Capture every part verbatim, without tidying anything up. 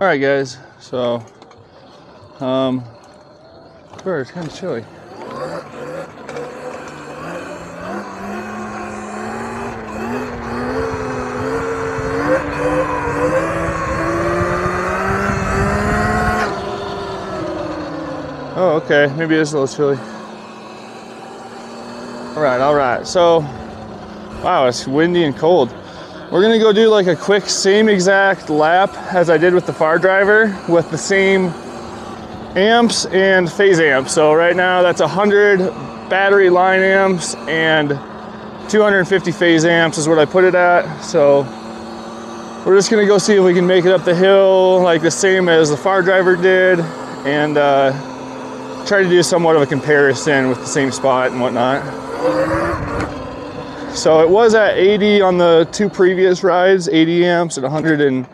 All right, guys. So, um, sure, it's kind of chilly. Oh, okay. Maybe it's a little chilly. All right, all right. So, wow, it's windy and cold. We're gonna go do like a quick same exact lap as I did with the Fardriver with the same amps and phase amps. So right now that's one hundred battery line amps and two hundred fifty phase amps is what I put it at. So we're just gonna go see if we can make it up the hill like the same as the Fardriver did and uh, try to do somewhat of a comparison with the same spot and whatnot. So it was at eighty on the two previous rides, eighty amps at one hundred and,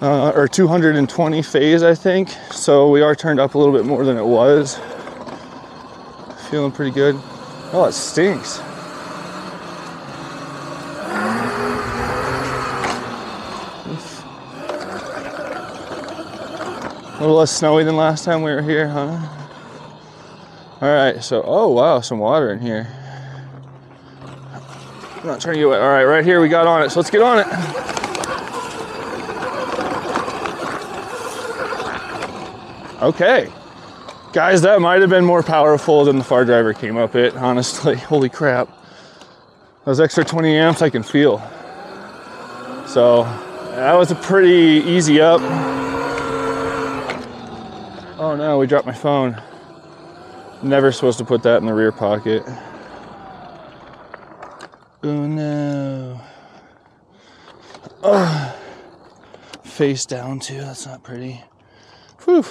uh, or two hundred twenty phase, I think. So we are turned up a little bit more than it was. Feeling pretty good. Oh, it stinks. Oof. A little less snowy than last time we were here, huh? All right, so, oh wow, some water in here. I'm not trying to get wet. All right, right here we got on it, so let's get on it. Okay. Guys, that might have been more powerful than the Fardriver came up it, honestly. Holy crap. Those extra twenty amps I can feel. So that was a pretty easy up. Oh no, we dropped my phone. Never supposed to put that in the rear pocket. Oh no. Oh, face down too, that's not pretty. Whew.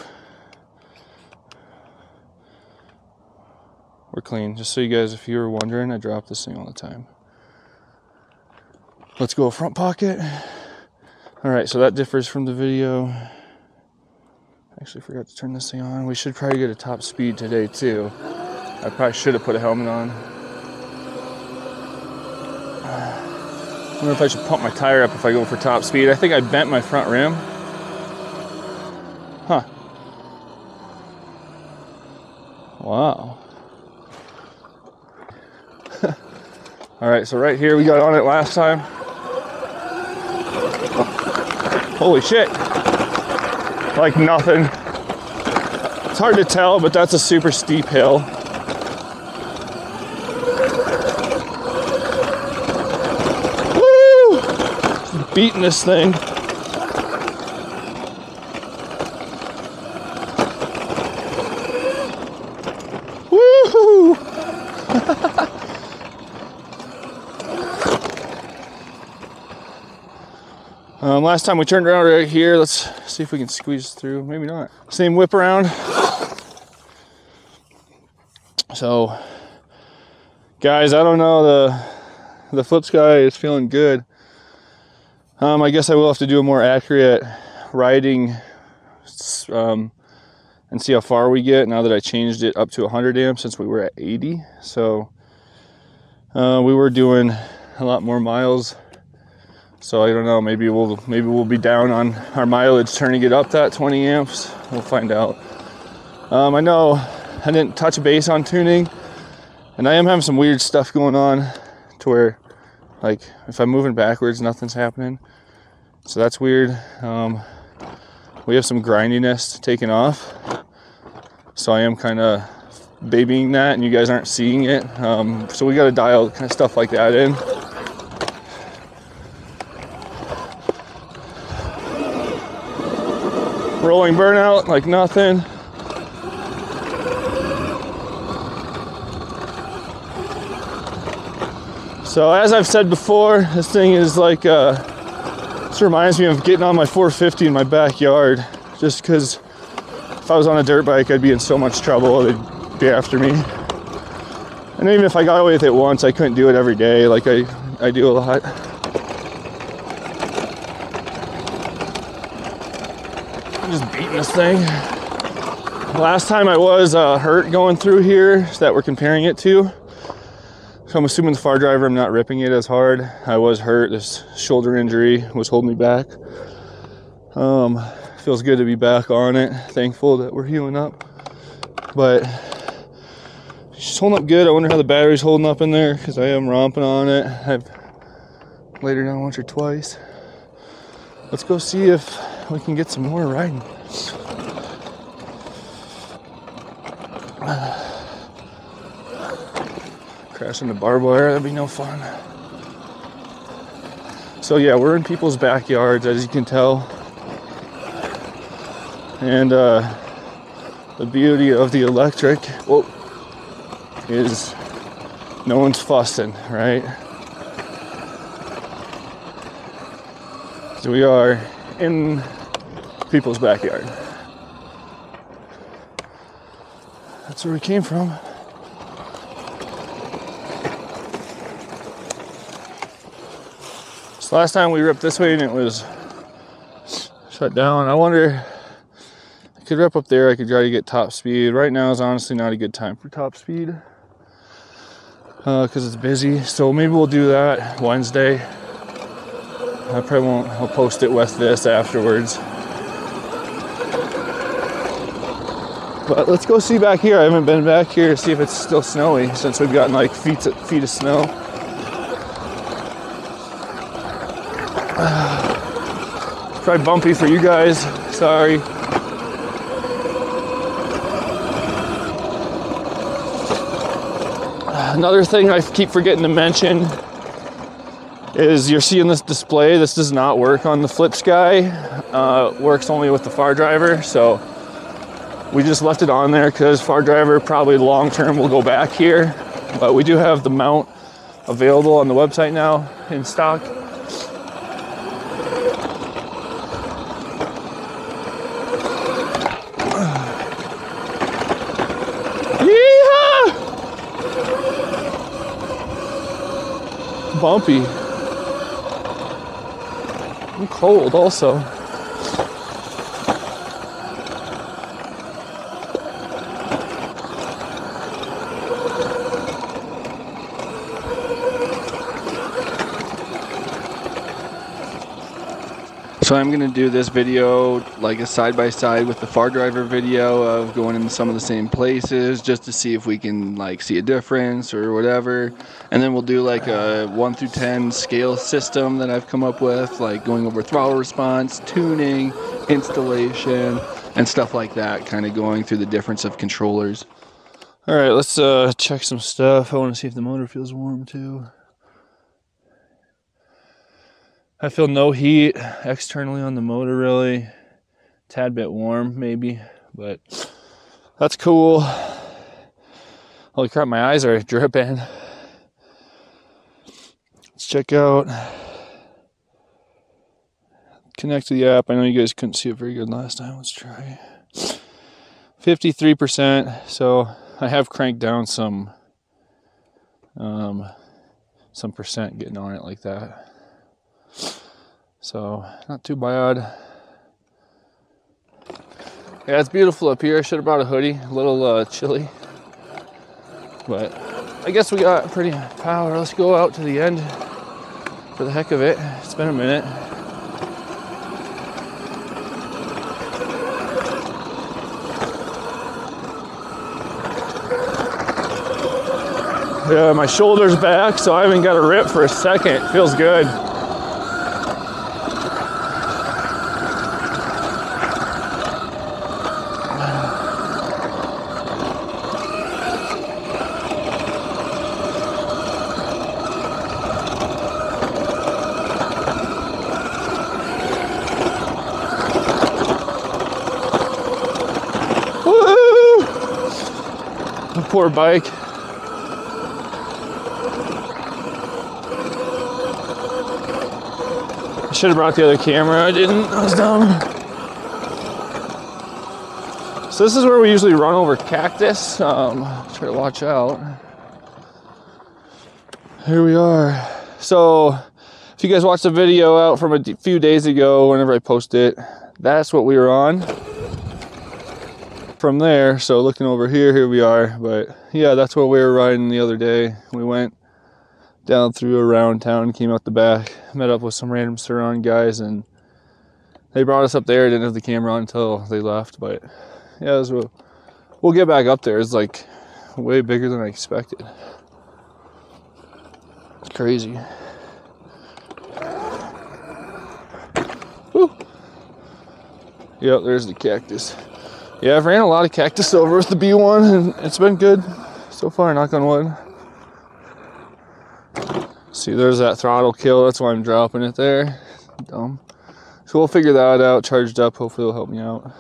We're clean. Just so you guys, if you were wondering, I drop this thing all the time. Let's go front pocket. All right, so that differs from the video. Actually forgot to turn this thing on. We should probably get a top speed today too. I probably should have put a helmet on. I wonder if I should pump my tire up if I go for top speed. I think I bent my front rim. Huh. Wow. All right, so right here we got on it last time. Oh. Holy shit. Like nothing. It's hard to tell, but that's a super steep hill. Beating this thing. Woo-hoo! um, last time we turned around right here, let's see if we can squeeze through. Maybe not. Same whip around. So, guys, I don't know. The the Flipsky is feeling good. Um, I guess I will have to do a more accurate riding um, and see how far we get now that I changed it up to one hundred amps since we were at eighty. So uh, we were doing a lot more miles. So I don't know, maybe we'll, maybe we'll be down on our mileage turning it up that twenty amps. We'll find out. Um, I know I didn't touch base on tuning and I am having some weird stuff going on to where like if I'm moving backwards, nothing's happening. So that's weird. Um, we have some grindiness taken off. So I am kind of babying that and you guys aren't seeing it. Um, so we got to dial kind of stuff like that in. Rolling burnout like nothing. So as I've said before, this thing is like, uh, this reminds me of getting on my four fifty in my backyard, just because if I was on a dirt bike, I'd be in so much trouble, they'd be after me. And even if I got away with it once, I couldn't do it every day, like I, I do a lot. I'm just beating this thing. Last time I was uh, hurt going through here that we're comparing it to. So I'm assuming the Fardriver, I'm not ripping it as hard. I was hurt, this shoulder injury was holding me back. Um, feels good to be back on it. Thankful that we're healing up, but she's holding up good. I wonder how the battery's holding up in there, because I am romping on it. I've laid her down once or twice. Let's go see if we can get some more riding. Crashing the barbed wire, that'd be no fun. So yeah, we're in people's backyards, as you can tell. And uh, the beauty of the electric, whoa, is no one's fussing, right? So we are in people's backyard. That's where we came from. So last time we were up this way and it was shut down. I wonder, I could rip up there, I could try to get top speed. Right now is honestly not a good time for top speed, uh, cause it's busy. So maybe we'll do that Wednesday. I probably won't, I'll post it with this afterwards. But let's go see back here. I haven't been back here to see if it's still snowy since we've gotten like feet, to, feet of snow. Uh, it's probably bumpy for you guys, sorry. Another thing I keep forgetting to mention is you're seeing this display. This does not work on the Flipsky. Uh, works only with the Fardriver. So we just left it on there because Fardriver probably long-term will go back here. But we do have the mount available on the website now in stock. Yeehaw! Bumpy. I'm cold also. So I'm gonna do this video like a side by side with the Fardriver video of going in some of the same places just to see if we can like see a difference or whatever. And then we'll do like a one through ten scale system that I've come up with, like going over throttle response, tuning, installation, and stuff like that, kind of going through the difference of controllers. All right, let's uh, check some stuff. I wanna see if the motor feels warm too. I feel no heat externally on the motor, really. Tad bit warm, maybe, but that's cool. Holy crap, my eyes are dripping. Let's check out. Connect to the app. I know you guys couldn't see it very good last time. Let's try fifty-three percent. So I have cranked down some, um, some percent getting on it like that. So, not too bad. Yeah, it's beautiful up here. I should have brought a hoodie. A little uh, chilly. But I guess we got pretty power. Let's go out to the end for the heck of it. It's been a minute. Yeah, my shoulder's back, so I haven't got a rip for a second. It feels good. Poor bike. I should have brought the other camera. I didn't. I was dumb. So this is where we usually run over cactus. Um, try to watch out. Here we are. So if you guys watched the video out from a few days ago, whenever I posted it, that's what we were on. From there, so looking over here, here we are. But yeah, that's where we were riding the other day. We went down through around town, came out the back, met up with some random Surron guys, and they brought us up there. I didn't have the camera on until they left, but yeah, was, we'll, we'll get back up there. It's like way bigger than I expected. It's crazy. Woo. Yep, there's the cactus. Yeah, I've ran a lot of cactus over with the B one, and it's been good so far, knock on wood. See, there's that throttle kill. That's why I'm dropping it there. Dumb. So we'll figure that out, charged up. Hopefully it'll help me out.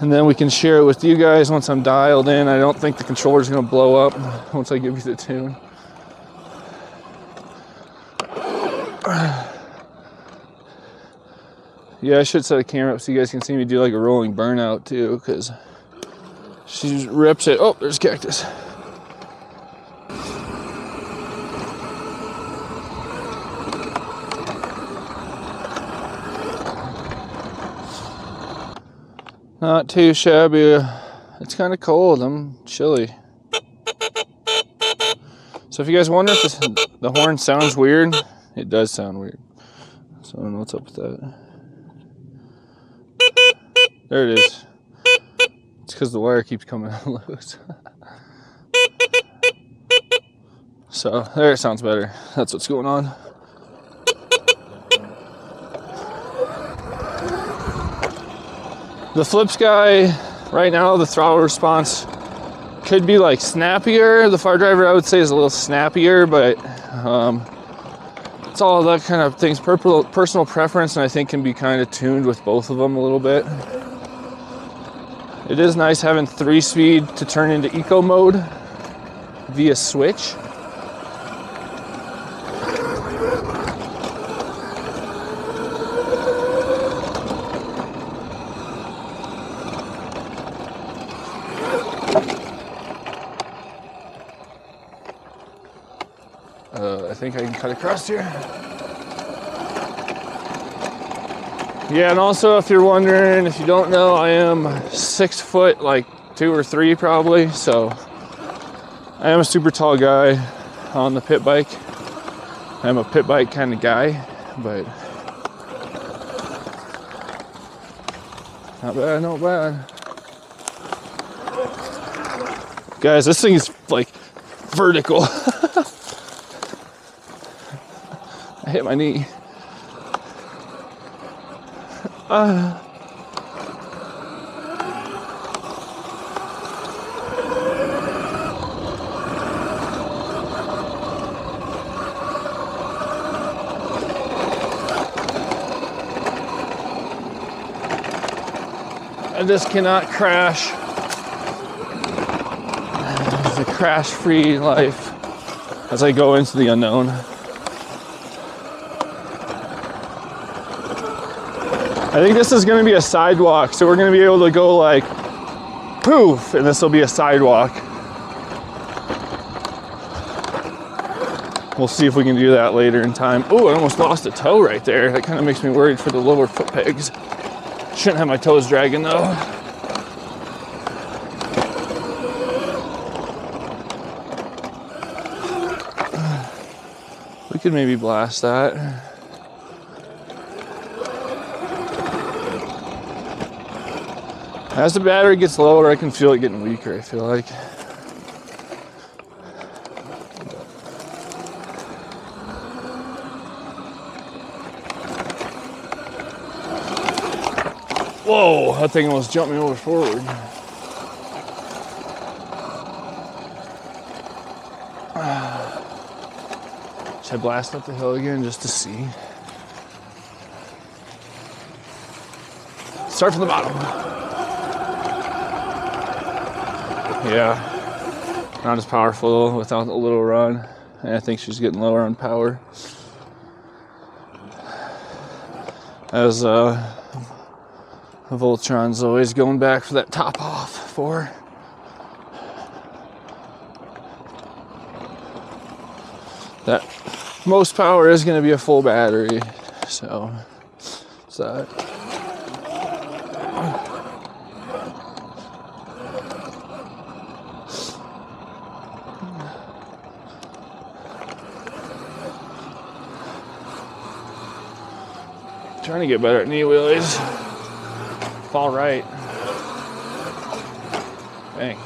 And then we can share it with you guys once I'm dialed in. I don't think the controller's going to blow up once I give you the tune. Yeah, I should set a camera up so you guys can see me do like a rolling burnout too, because she just rips it. Oh, there's cactus. Not too shabby. It's kind of cold. I'm chilly. So if you guys wonder if this, the horn sounds weird, it does sound weird. So I don't know what's up with that. There it is. It's because the wire keeps coming loose. So there, it sounds better. That's what's going on. The Flipsky, right now, the throttle response could be like snappier. The Fardriver, I would say, is a little snappier, but um, it's all that kind of things. Personal preference, and I think can be kind of tuned with both of them a little bit. It is nice having three speed to turn into eco mode via switch. Uh, I think I can cut across here. Yeah, and also if you're wondering, if you don't know, I am six foot, like two or three probably. So I am a super tall guy on the pit bike. I'm a pit bike kind of guy, but not bad, not bad. Guys, this thing is like vertical. I hit my knee. Uh. And this cannot crash. It's a crash-free life as I go into the unknown. I think this is going to be a sidewalk, so we're going to be able to go like poof, and this will be a sidewalk. We'll see if we can do that later in time. Oh, I almost lost a toe right there. That kind of makes me worried for the lower foot pegs. Shouldn't have my toes dragging though. We could maybe blast that. As the battery gets lower, I can feel it getting weaker, I feel like. Whoa, that thing almost jumped me over forward. Should I blast up the hill again just to see? Start from the bottom. Yeah, not as powerful without the little run. And I think she's getting lower on power. As uh, Voltron's always going back for that top off for. That most power is going to be a full battery. So, so. trying to get better at knee wheelies. Fall right. Dang.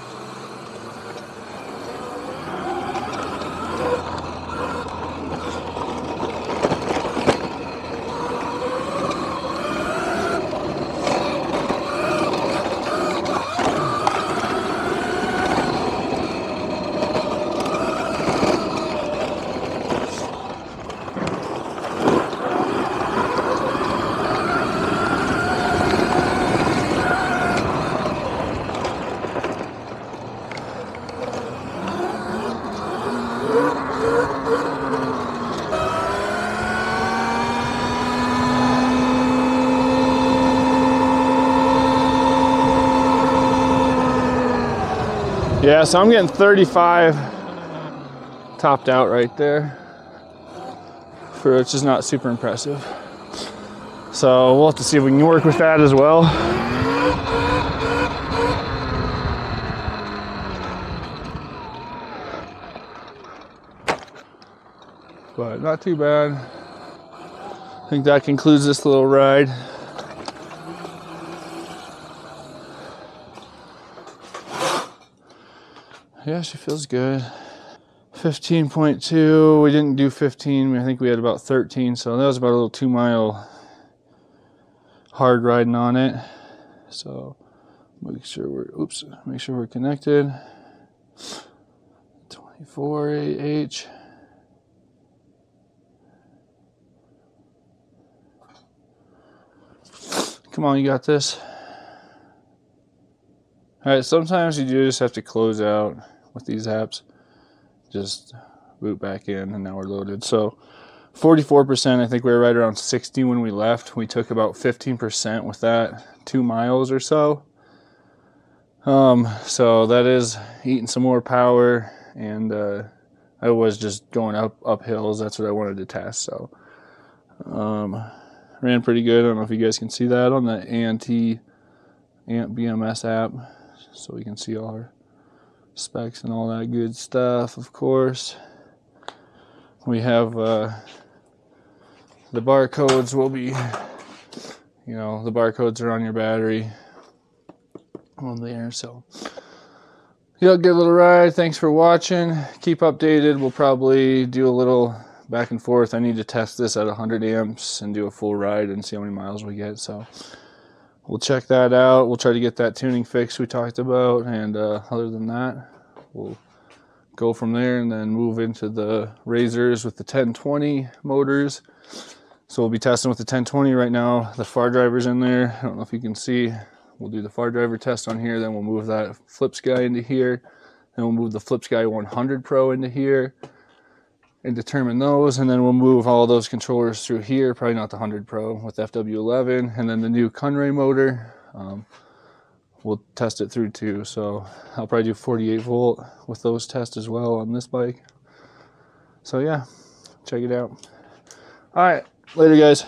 Yeah, so I'm getting thirty-five topped out right there, for which is not super impressive. So we'll have to see if we can work with that as well. But not too bad. I think that concludes this little ride. Yeah, she feels good. fifteen point two, we didn't do fifteen, I think we had about thirteen, so that was about a little two mile hard riding on it. So make sure we're, oops, make sure we're connected. twenty-four A H. Come on, you got this. All right, sometimes you do just have to close out with these apps, just boot back in, and now we're loaded. So forty-four percent, I think we were right around sixty when we left. We took about fifteen percent with that, two miles or so. Um, so that is eating some more power, and uh, I was just going up, up hills. That's what I wanted to test, so. Um, ran pretty good. I don't know if you guys can see that on the A N T B M S app. So we can see all our specs and all that good stuff, of course. We have uh, the barcodes will be, you know, the barcodes are on your battery on there. So, yeah, good little ride. Thanks for watching. Keep updated. We'll probably do a little back and forth. I need to test this at one hundred amps and do a full ride and see how many miles we get. So, we'll check that out. We'll try to get that tuning fixed we talked about. And uh, other than that, we'll go from there and then move into the razors with the ten twenty motors. So we'll be testing with the ten twenty right now. The Fardriver's in there. I don't know if you can see. We'll do the Fardriver test on here. Then we'll move that Flipsky into here. Then we'll move the Flipsky one hundred Pro into here and determine those, and then we'll move all those controllers through here, probably not the one hundred Pro, with F W eleven, and then the new Kunray motor. Um, we'll test it through too, so I'll probably do forty-eight volt with those tests as well on this bike. So yeah, check it out. All right, later guys.